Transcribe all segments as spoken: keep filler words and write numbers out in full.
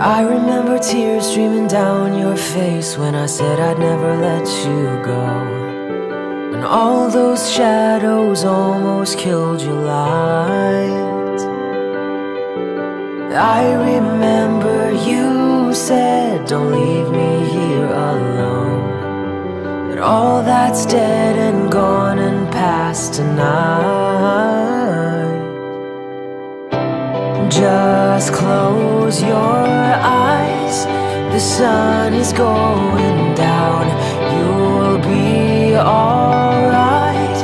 I remember tears streaming down your face when I said I'd never let you go, and all those shadows almost killed your light. I remember you said, don't leave me here alone, but all that's dead and gone and past tonight. Just close your eyes, the sun is going down. You'll be alright,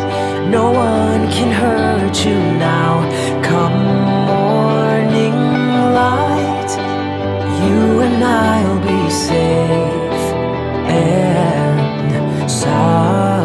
no one can hurt you now. Come morning light, you and I'll be safe and sound.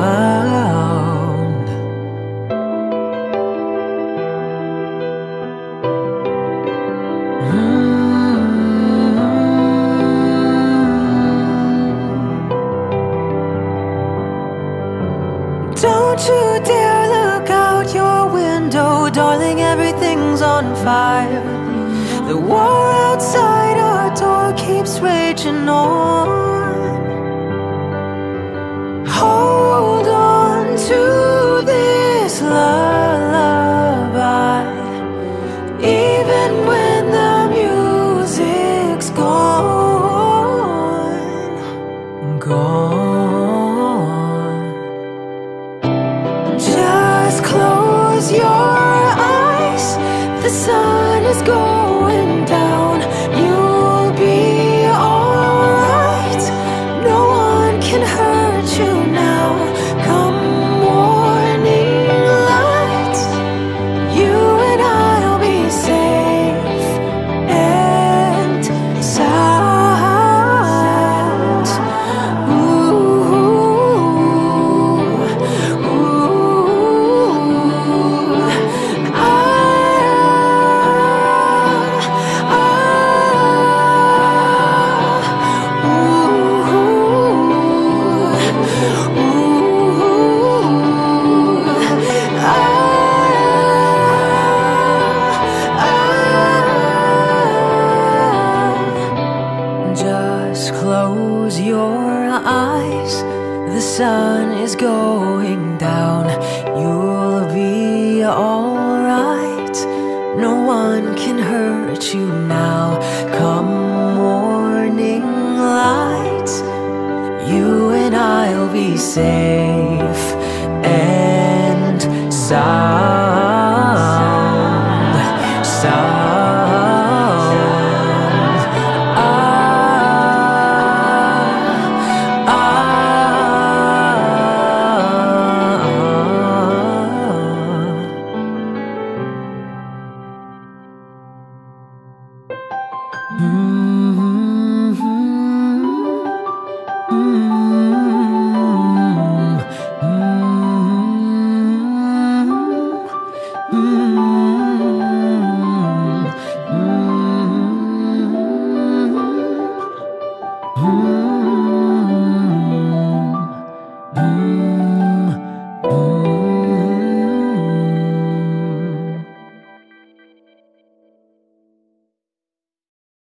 Don't you dare look out your window, darling, everything's on fire. The war outside our door keeps raging on. Hold on to this lullaby, even when the music's gone. Gone. Close your eyes, the sun is going down. You'll be alright, no one can hurt you now. Come morning light, you and I'll be safe and sound. Ooh. Close your eyes, the sun is going down. You'll be alright, no one can hurt you now. Come morning light, you and I'll be safe.